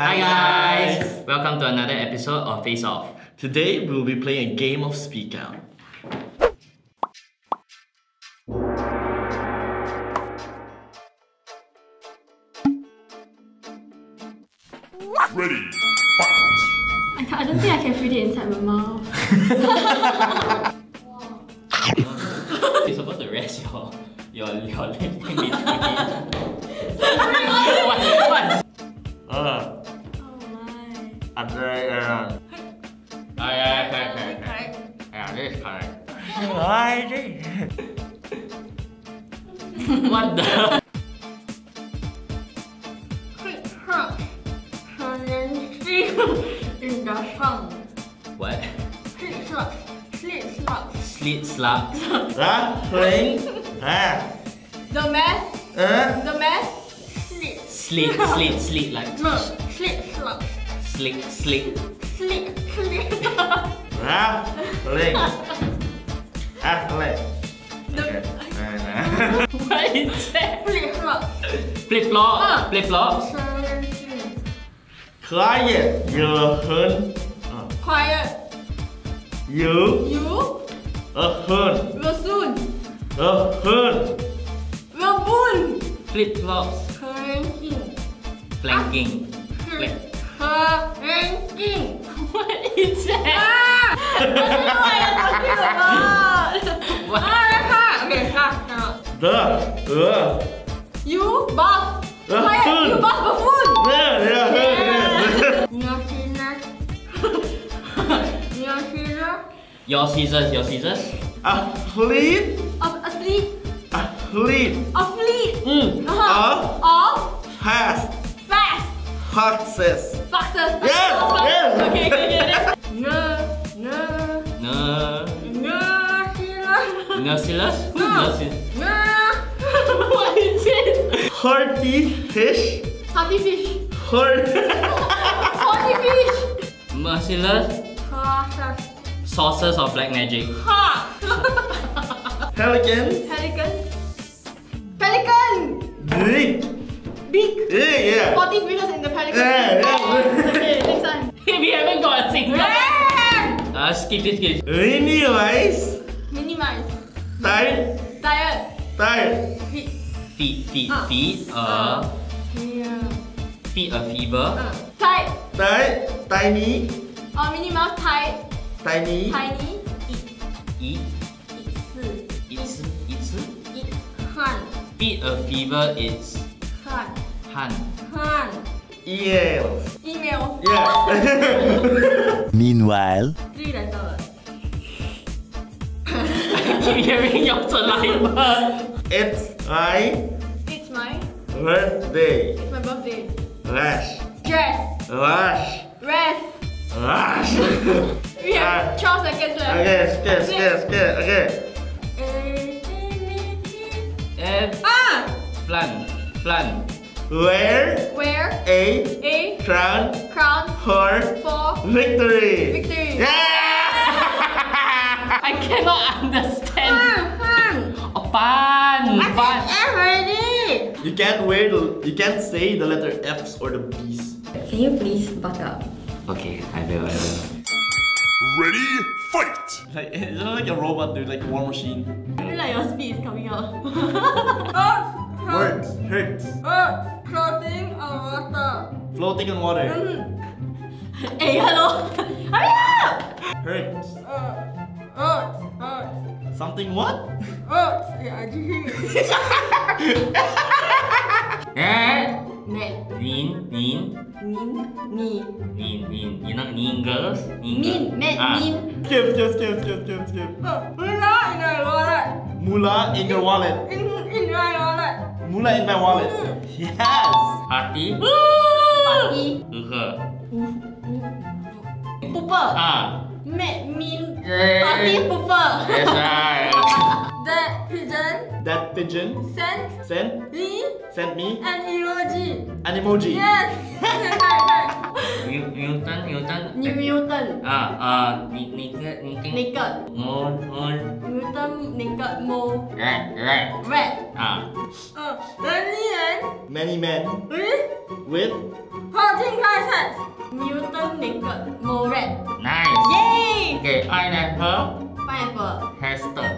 Hi guys! Welcome to another episode of Face Off. Today we will be playing a game of Speak Out. Ready? Fight! I don't think I can fit it inside my mouth. You're supposed to rest your leg in between. What? Yeah, this is correct. What the? In the front. What? Slit slugs. Slit like. No, slit slugs. Slit. What is that? Flip flop. Quiet. You. Raboon. Flip flops. Flanking. What is that? I don't know what you're talking about. What? You buff. Quiet. You buff a food. Your scissors. A fleet. Fast. Yes. Okay. No. What is it? Hearty fish. Merciless. Sources of black magic. Pelican. Big. Yeah. 40 fingers in the pelican. Yeah. Okay, next time. We haven't got a single. Skip. Minimize. Tired. Feet. Feet a fever. Tight. Tiny. Minimize. Tiny. It's Han. Beat a fever. It's Han. Email. Yeah. Meanwhile. 3 letters. I keep hearing your saliva. It's my birthday. It's my birthday. Rush. We have 12 seconds left. Okay. Plan. Where? A. Crown. For. Victory. Yeah! I cannot understand. Pan. I said F already. You can't say the letter F's or the B's. Can you please buck up? Okay, I will. Ready, fight! It's not like a robot, dude, like a war machine. I feel like your speed is coming out. Words. Hurts. Floating on water. Floating on water. Hey, hello! Hurry up! Hurts. Hurts. Something what? Hurts. Yeah, I can hear it. Mean. You know mean girls? Mean. Skip. Mula in your wallet. Mula in my wallet. Yes. Party. Pooper. Mean. Party pooper. That's right. That pigeon. That pigeon. Sent. Me. Sent me. An emoji. An emoji. Yes. Newton. Naked. Newton. Naked. Mole. Red. Many men. With. 14 hats. Newton. Naked. Mole. Red. Nice. Yay. Okay. Pineapple. Pineapple. Pastel.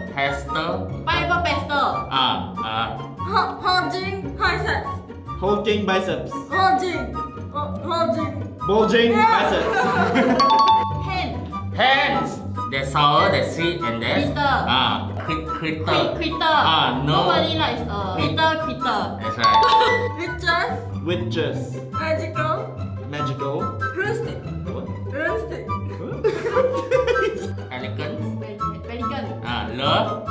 Pineapple pastel. Holding biceps. Holding biceps. Holding. Bulging biceps. Hands. They're sour, they're sweet, and they're critter. No. Nobody likes critter. That's right. Witches. Magical. Rustic. Pelican. Love.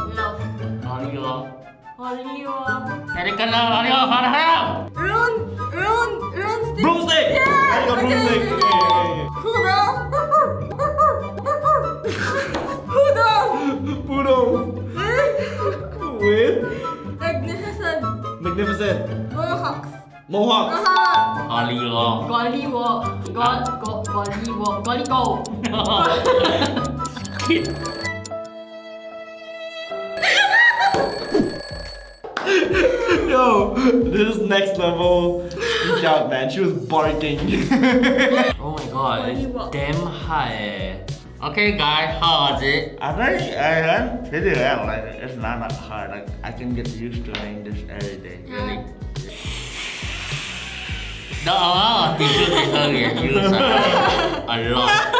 Holy war. Pelican love. Holy war. For the help. Broomstick. Yeah. Broomstick. Okay. Poodle. With. Magnificent. Mohawks. Golly war. Yo, this is next level. Speak out, man. She was barking. Oh my god, it's damn high. Okay, guys, how was it? I'm pretty well. Like, it's not that hard. Like, I can get used to doing this every day. Really. The amount of tissues that we have used a lot.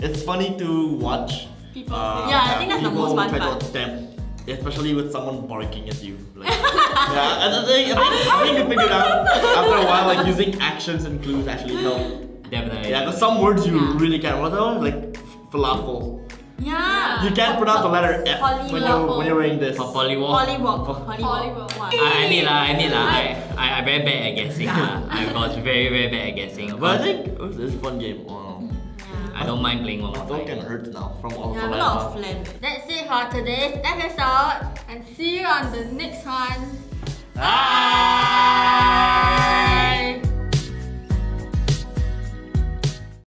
It's funny to watch people. Yeah, I think that's the most fun part. Them, especially with someone barking at you. Like, yeah, and I think you figured out after a while, like using actions and clues actually help. Definitely. Yeah, because some words you really can't. What are they? Like falafel. Yeah. You can't pronounce the letter F when you're wearing this. Polywalk. I'm very bad at guessing. I was very bad at guessing. But I think this is a fun game. I don't mind playing one. My dog can hurt now from all of us. That's it for today's episode, and see you on the next one. Bye.